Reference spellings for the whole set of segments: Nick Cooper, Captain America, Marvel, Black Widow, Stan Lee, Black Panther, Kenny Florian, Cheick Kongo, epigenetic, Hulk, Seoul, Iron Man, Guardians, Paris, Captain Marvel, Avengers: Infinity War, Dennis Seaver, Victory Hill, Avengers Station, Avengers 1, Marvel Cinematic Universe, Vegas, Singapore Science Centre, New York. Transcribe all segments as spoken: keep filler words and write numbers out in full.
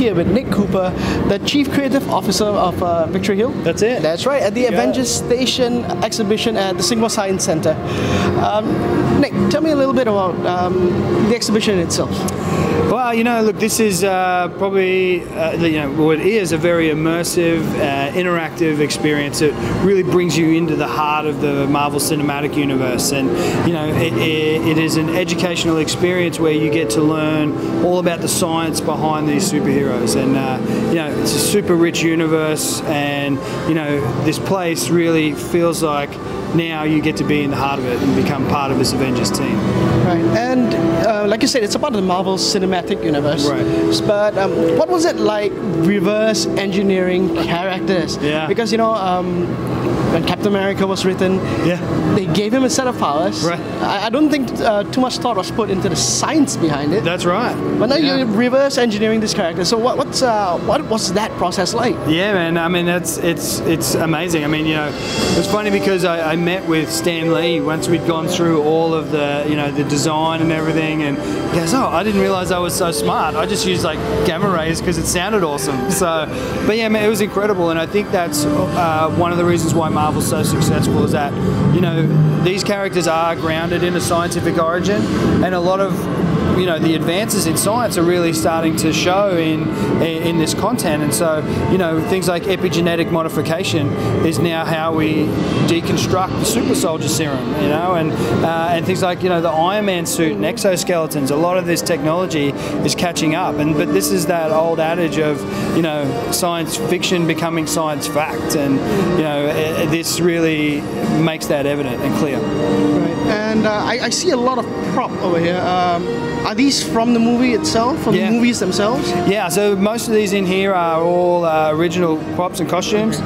here with Nick Cooper, the Chief Creative Officer of uh, Victory Hill. That's it. That's right, at the yeah. Avengers Station exhibition at the Singapore Science Centre. Um, Nick, tell me a little bit about um, the exhibition itself. Well, you know, look, this is uh, probably, uh, you know, what it is, a very immersive, uh, interactive experience. It really brings you into the heart of the Marvel Cinematic Universe. And, you know, it, it, it is an educational experience where you get to learn all about the science behind these superheroes. And, uh, you know, it's a super rich universe. And, you know, this place really feels like now you get to be in the heart of it and become part of this Avengers team. Right. And uh, like you said, it's about the Marvel Cinematic Universe. Right. But um, what was it like reverse engineering characters? Yeah. Because, you know, um, when Captain America was written, yeah. they gave him a set of powers. Right. I, I don't think uh, too much thought was put into the science behind it. That's right. But now yeah. you're reverse engineering this character. So what what's uh, what was that process like? Yeah, man. I mean, that's it's it's amazing. I mean, you know, it was funny because I, I met with Stan Lee once we'd gone through all of the you know the design and everything, and he goes, "Oh, I didn't realize I was so smart. I just used like gamma rays because it sounded awesome." So, but yeah, man, it was incredible, and I think that's uh, one of the reasons why Marvel's so successful is that, you know, these characters are grounded in a scientific origin, and a lot of, you know, the advances in science are really starting to show in, in in this content. And so, you know, things like epigenetic modification is now how we deconstruct the super soldier serum, you know, and uh, and things like, you know, the Iron Man suit and exoskeletons. A lot of this technology is catching up, and but this is that old adage of, you know, science fiction becoming science fact, and, you know, it, it, this really makes that evident and clear. Right. And uh, I, I see a lot of prop over here. Um, are these from the movie itself, from yeah. the movies themselves? Yeah, so most of these in here are all uh, original props and costumes.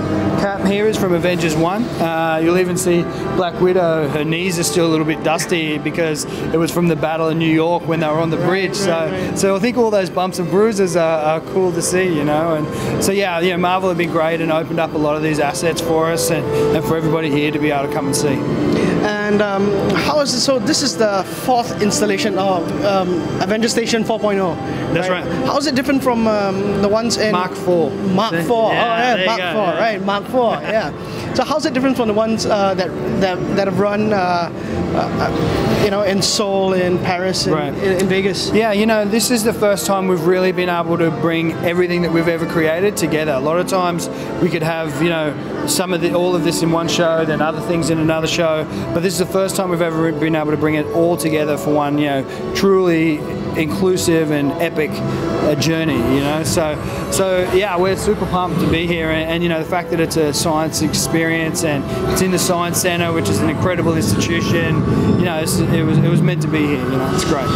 Cap here is from Avengers one. Uh, you'll even see Black Widow, her knees are still a little bit dusty because it was from the Battle of New York when they were on the bridge. Right, so right, right. so I think all those bumps and bruises are, are cool to see, you know. And so yeah, yeah, Marvel have been great and opened up a lot of these assets for us and, and for everybody here to be able to come and see. And um, how is it, so this is the fourth installation of um, Avengers Station four point oh. That's right. right. How is it different from um, the ones in... Mark four. Mark four, yeah, oh yeah, Mark four, yeah. right, Mark four, yeah. So how's it different from the ones uh, that, that, that have run, uh, uh, you know, in Seoul, in Paris, in, right. in, in Vegas? Yeah, you know, this is the first time we've really been able to bring everything that we've ever created together. A lot of times we could have, you know, some of the, all of this in one show, then other things in another show. But this is the first time we've ever been able to bring it all together for one, you know, truly inclusive and epic uh, journey, you know. So, so yeah, we're super pumped to be here, and, and you know, the fact that it's a science experience and it's in the Science Centre, which is an incredible institution, you know, it's, it was it was meant to be here. You know, it's great.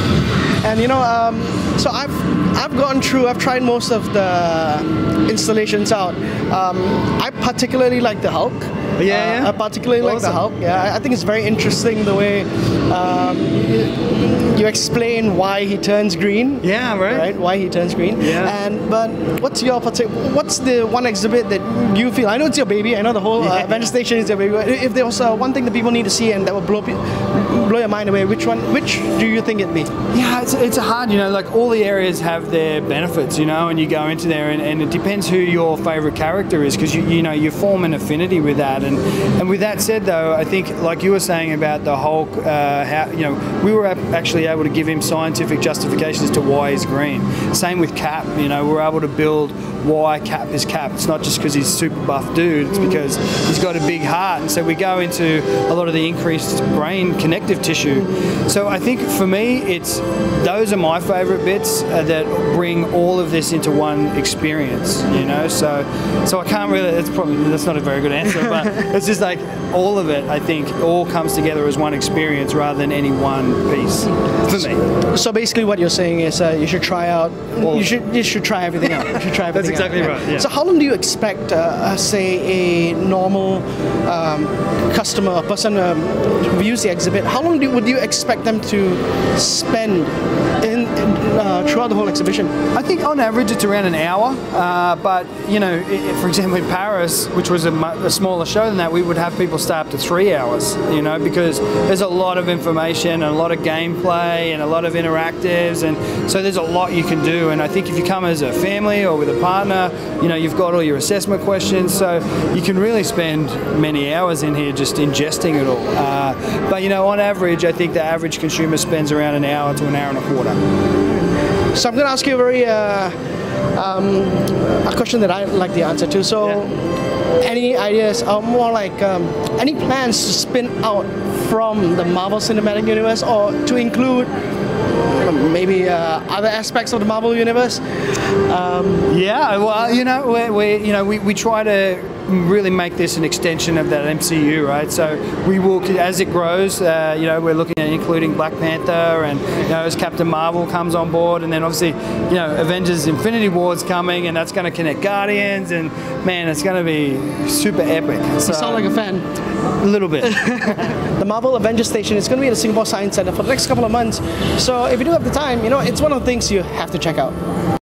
And you know, um, so I've I've gone through, I've tried most of the installations out. Um, I particularly like the Hulk. Yeah, uh, yeah. I particularly awesome. like the Hulk. Yeah, yeah, I think it's very interesting the way um, you, you explain why he turns green. Yeah, right. Right, why he turns green. Yeah. And but what's your particular? What's the one exhibit that you feel? I know it's your baby. I know the whole uh, Avengers Station is your baby. But if there was uh, one thing that people need to see and that would blow blow your mind away, which one? Which do you think it'd be? Yeah, it's it's a hard. You know, like all the areas have their benefits. You know, and you go into there, and, and it depends who your favorite character is, because you you know you form an affinity with that. And, and with that said, though, I think, like you were saying about the Hulk, uh, how, you know, we were actually able to give him scientific justification as to why he's green. Same with Cap, you know, we're able to build why Cap is Cap. It's not just because he's a super buff dude, it's because he's got a big heart. And so we go into a lot of the increased brain connective tissue. So I think for me, it's those are my favorite bits uh, that bring all of this into one experience, you know. So, so I can't really, it's probably, that's not a very good answer, but it's just like all of it, I think, all comes together as one experience rather than any one piece for me. So basically what you're saying is uh, you should try out, all you should you should try everything out. You should try everything That's exactly out, right. right yeah. So how long do you expect, uh, say, a normal um, customer or person um, who views the exhibit, how long do, would you expect them to spend in, uh, throughout the whole exhibition? I think on average it's around an hour, uh, but, you know, it, for example, in Paris, which was a, a smaller show than that, we would have people stay up to three hours, you know, because there's a lot of information and a lot of gameplay and a lot of interactive incentives, and so there's a lot you can do. And I think if you come as a family or with a partner, you know, you've got all your assessment questions, so you can really spend many hours in here just ingesting it all. Uh, but you know, on average, I think the average consumer spends around an hour to an hour and a quarter. So I'm going to ask you a very uh, um, a question that I like the answer to. So. Yeah. Any ideas, or more like um, any plans to spin out from the Marvel Cinematic Universe, or to include maybe uh, other aspects of the Marvel Universe? Um, yeah, well, you know, we, we you know we, we try to. Really make this an extension of that M C U, right? So we will, as it grows, uh, you know, we're looking at including Black Panther, and you know, as Captain Marvel comes on board, and then obviously, you know, Avengers: Infinity War is coming, and that's going to connect Guardians, and man, it's going to be super epic. So, you sound like a fan. A little bit. The Marvel Avengers Station is going to be at the Singapore Science Centre for the next couple of months. So if you do have the time, you know, it's one of the things you have to check out.